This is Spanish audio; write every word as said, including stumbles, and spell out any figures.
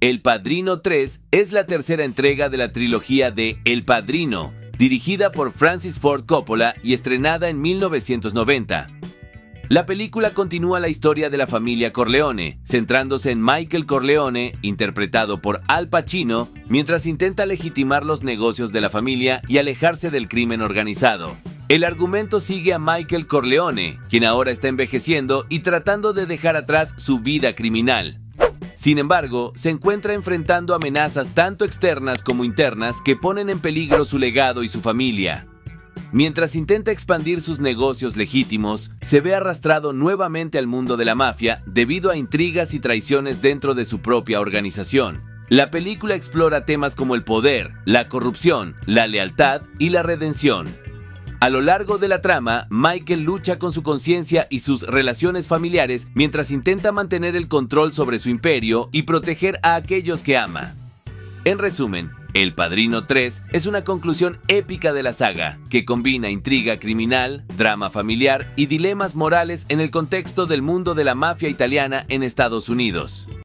El Padrino tres es la tercera entrega de la trilogía de El Padrino, dirigida por Francis Ford Coppola y estrenada en mil novecientos noventa. La película continúa la historia de la familia Corleone, centrándose en Michael Corleone, interpretado por Al Pacino, mientras intenta legitimar los negocios de la familia y alejarse del crimen organizado. El argumento sigue a Michael Corleone, quien ahora está envejeciendo y tratando de dejar atrás su vida criminal. Sin embargo, se encuentra enfrentando amenazas tanto externas como internas que ponen en peligro su legado y su familia. Mientras intenta expandir sus negocios legítimos, se ve arrastrado nuevamente al mundo de la mafia debido a intrigas y traiciones dentro de su propia organización. La película explora temas como el poder, la corrupción, la lealtad y la redención. A lo largo de la trama, Michael lucha con su conciencia y sus relaciones familiares mientras intenta mantener el control sobre su imperio y proteger a aquellos que ama. En resumen, El Padrino tres es una conclusión épica de la saga, que combina intriga criminal, drama familiar y dilemas morales en el contexto del mundo de la mafia italiana en Estados Unidos.